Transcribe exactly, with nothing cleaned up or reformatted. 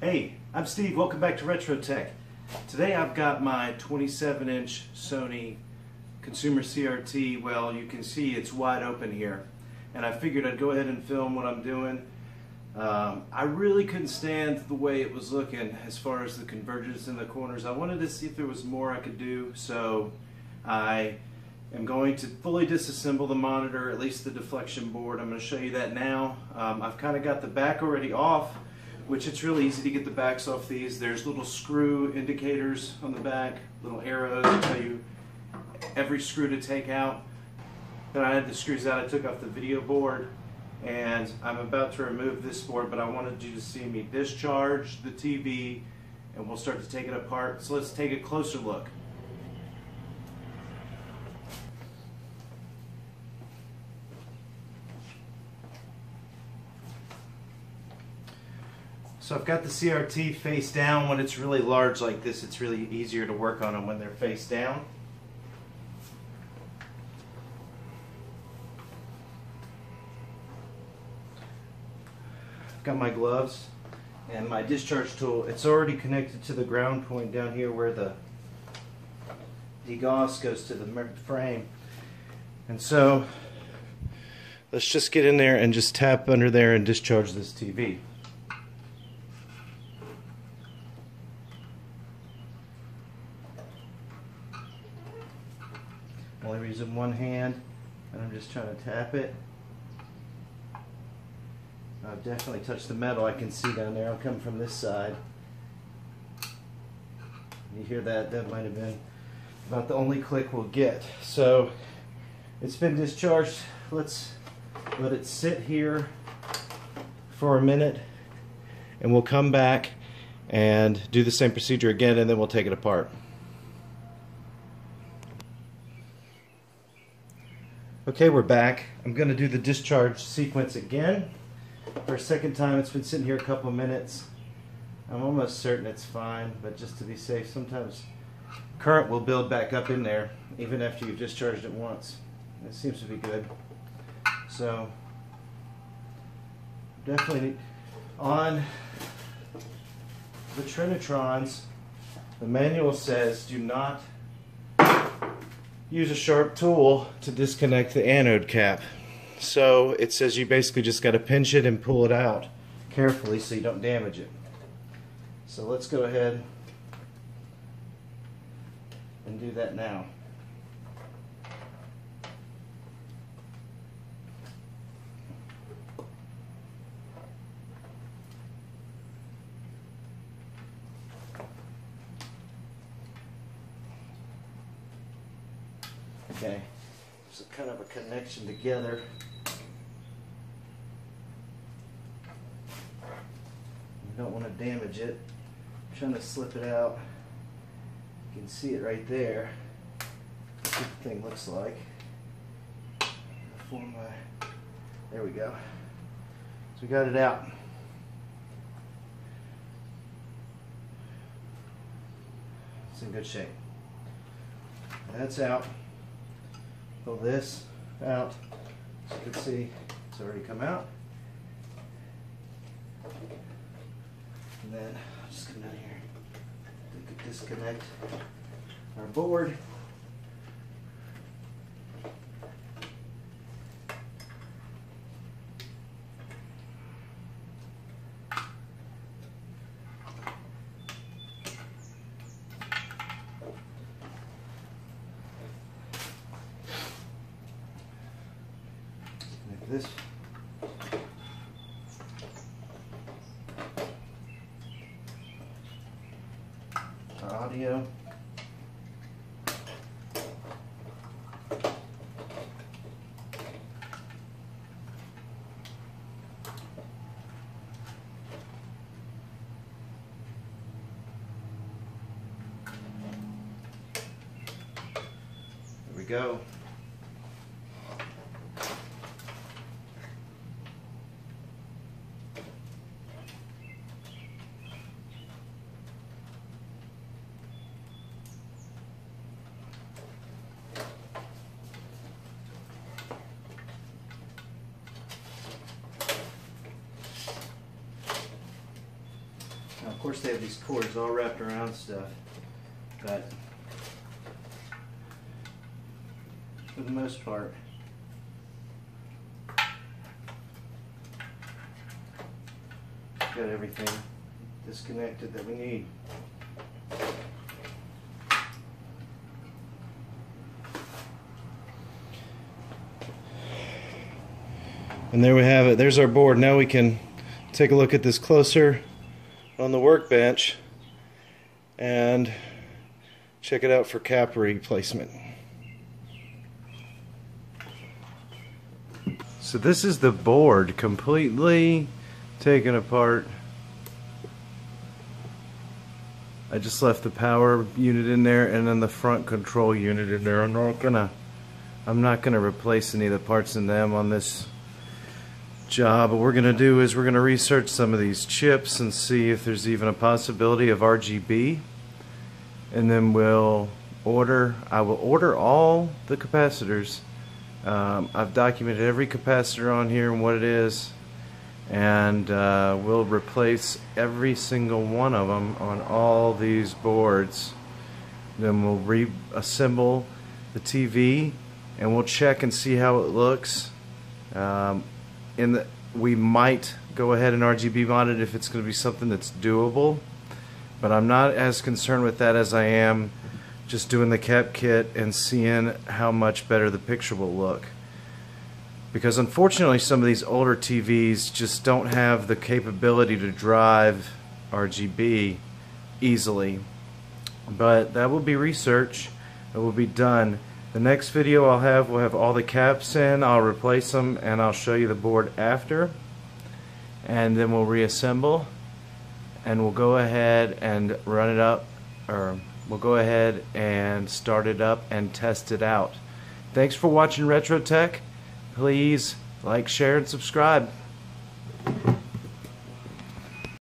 Hey, I'm Steve, welcome back to Retro Tech. Today I've got my twenty-seven inch Sony consumer C R T. Well, you can see it's wide open here, and I figured I'd go ahead and film what I'm doing. Um, I really couldn't stand the way it was looking as far as the convergence in the corners. I wanted to see if there was more I could do, so I am going to fully disassemble the monitor, at least the deflection board. I'm going to show you that now. Um, I've kind of got the back already off, which it's really easy to get the backs off these. There's little screw indicators on the back, little arrows that tell you every screw to take out. Then I had the screws out I took off the video board, and I'm about to remove this board, but I wanted you to see me discharge the T V and we'll start to take it apart. So let's take a closer look. So I've got the C R T face down. When it's really large like this, it's really easier to work on them when they're face down. I've got my gloves and my discharge tool. It's already connected to the ground point down here where the degauss goes to the frame. And so let's just get in there and just tap under there and discharge this T V. I'm only using one hand, and I'm just trying to tap it. I've definitely touched the metal. I can see down there. I'll come from this side. You hear that? That might have been about the only click we'll get. So it's been discharged. Let's let it sit here for a minute, and we'll come back and do the same procedure again, and then we'll take it apart. Okay, we're back. I'm going to do the discharge sequence again. For a second time, it's been sitting here a couple minutes. I'm almost certain it's fine, but just to be safe, sometimes current will build back up in there, even after you've discharged it once. It seems to be good. So, definitely on the Trinitrons, the manual says do not use a sharp tool to disconnect the anode cap. So it says you basically just got to pinch it and pull it out carefully so you don't damage it. So let's go ahead and do that now. Okay, so kind of a connection together. You don't want to damage it. I'm trying to slip it out. You can see it right there. That's what the thing looks like. Before my, there we go. So we got it out. It's in good shape. That's out. Pull this out, so you can see it's already come out. And then I'll just come down here. We could disconnect our board. This. Our audio. There we go. Now, of course, they have these cords all wrapped around stuff, but for the most part, we've got everything disconnected that we need. And there we have it. There's our board. Now we can take a look at this closer on the workbench and check it out for cap replacement. So this is the board completely taken apart. I just left the power unit in there and then the front control unit in there. I'm not gonna I'm not gonna replace any of the parts in them on this job. What we're going to do is we're going to research some of these chips and see if there's even a possibility of R G B, and then we'll order I will order all the capacitors. um, I've documented every capacitor on here and what it is, and uh, we'll replace every single one of them on all these boards. Then we'll reassemble the T V and we'll check and see how it looks. um, In the, we might go ahead and R G B mod it if it's going to be something that's doable, but I'm not as concerned with that as I am just doing the cap kit and seeing how much better the picture will look. Because unfortunately some of these older T Vs just don't have the capability to drive R G B easily. But that will be research that will be done. The next video I'll have, we'll have all the caps in, I'll replace them, and I'll show you the board after. And then we'll reassemble, and we'll go ahead and run it up, or we'll go ahead and start it up and test it out. Thanks for watching Retro Tech. Please like, share, and subscribe.